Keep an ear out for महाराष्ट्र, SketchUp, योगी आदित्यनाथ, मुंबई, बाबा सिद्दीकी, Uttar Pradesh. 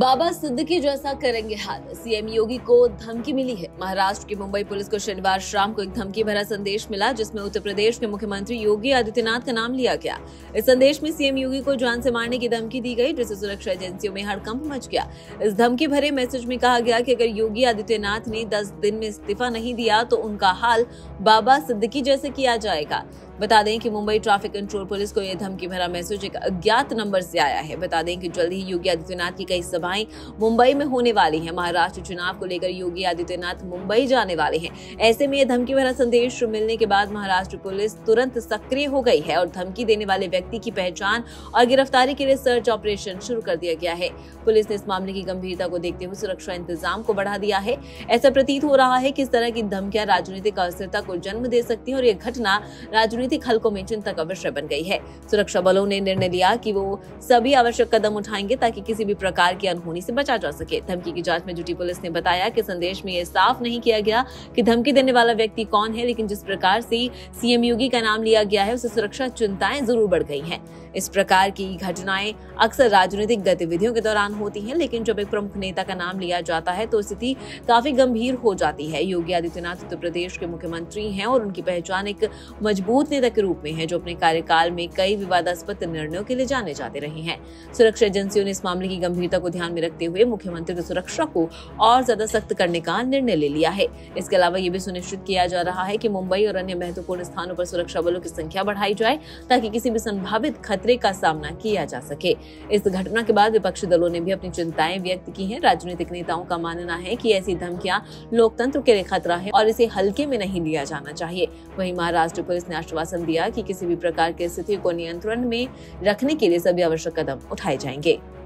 बाबा सिद्दीकी जैसा करेंगे हाल, सीएम योगी को धमकी मिली है। महाराष्ट्र की मुंबई पुलिस को शनिवार शाम को एक धमकी भरा संदेश मिला, जिसमें उत्तर प्रदेश के मुख्यमंत्री योगी आदित्यनाथ का नाम लिया गया। इस संदेश में सीएम योगी को जान से मारने की धमकी दी गई, जिससे सुरक्षा एजेंसियों में हड़कंप मच गया। इस धमकी भरे मैसेज में कहा गया कि अगर योगी आदित्यनाथ ने 10 दिन में इस्तीफा नहीं दिया तो उनका हाल बाबा सिद्दीकी जैसे किया जाएगा। बता दें कि मुंबई ट्रैफिक कंट्रोल पुलिस को यह धमकी भरा मैसेज एक अज्ञात नंबर से आया है। बता दें कि जल्द ही योगी आदित्यनाथ की कई सभाएं मुंबई में होने वाली हैं। महाराष्ट्र चुनाव को लेकर योगी आदित्यनाथ मुंबई जाने वाले हैं। ऐसे में यह धमकी भरा संदेश मिलने के बाद महाराष्ट्र पुलिस तुरंत सक्रिय हो गई है और धमकी देने वाले व्यक्ति की पहचान और गिरफ्तारी के लिए सर्च ऑपरेशन शुरू कर दिया गया है। पुलिस ने इस मामले की गंभीरता को देखते हुए सुरक्षा इंतजाम को बढ़ा दिया है। ऐसा प्रतीत हो रहा है कि इस तरह की धमकियां राजनीतिक अस्थिरता को जन्म दे सकती है और यह घटना राजनीतिक हलकों में चिंता का विषय बन गई है। सुरक्षा बलों ने निर्णय लिया कि वो सभी आवश्यक कदम उठाएंगे ताकि किसी भी प्रकार की अनहोनी से बचा जा सके। धमकी की जांच में जुटी पुलिस ने बताया कि संदेश में यह साफ नहीं किया गया कि धमकी देने वाला व्यक्ति कौन है, लेकिन जिस प्रकार से सीएम योगी का नाम लिया गया है उससे सुरक्षा चिंताएं जरूर बढ़ गई है। इस प्रकार की घटनाएं अक्सर राजनीतिक गतिविधियों के दौरान होती है, लेकिन जब एक प्रमुख नेता का नाम लिया जाता है तो स्थिति काफी गंभीर हो जाती है। योगी आदित्यनाथ उत्तर प्रदेश के मुख्यमंत्री हैं और उनकी पहचान एक मजबूत नेता के रूप में है, जो अपने कार्यकाल में कई विवादास्पद निर्णयों के लिए जाने जाते रहे हैं। सुरक्षा एजेंसियों ने इस मामले की गंभीरता को ध्यान में रखते हुए मुख्यमंत्री की सुरक्षा को और ज्यादा सख्त करने का निर्णय ले लिया है। इसके अलावा ये भी सुनिश्चित किया जा रहा है कि मुंबई और अन्य महत्वपूर्ण स्थानों पर सुरक्षा बलों की संख्या बढ़ाई जाए ताकि किसी भी संभावित खतरे का सामना किया जा सके। इस घटना के बाद विपक्षी दलों ने भी अपनी चिंताएं व्यक्त की हैं। राजनीतिक नेताओं का मानना है कि ऐसी धमकियां लोकतंत्र के लिए खतरा है और इसे हल्के में नहीं लिया जाना चाहिए। वहीं महाराष्ट्र पुलिस ने आश्वासन दिया कि किसी भी प्रकार की स्थिति को नियंत्रण में रखने के लिए सभी आवश्यक कदम उठाए जाएंगे।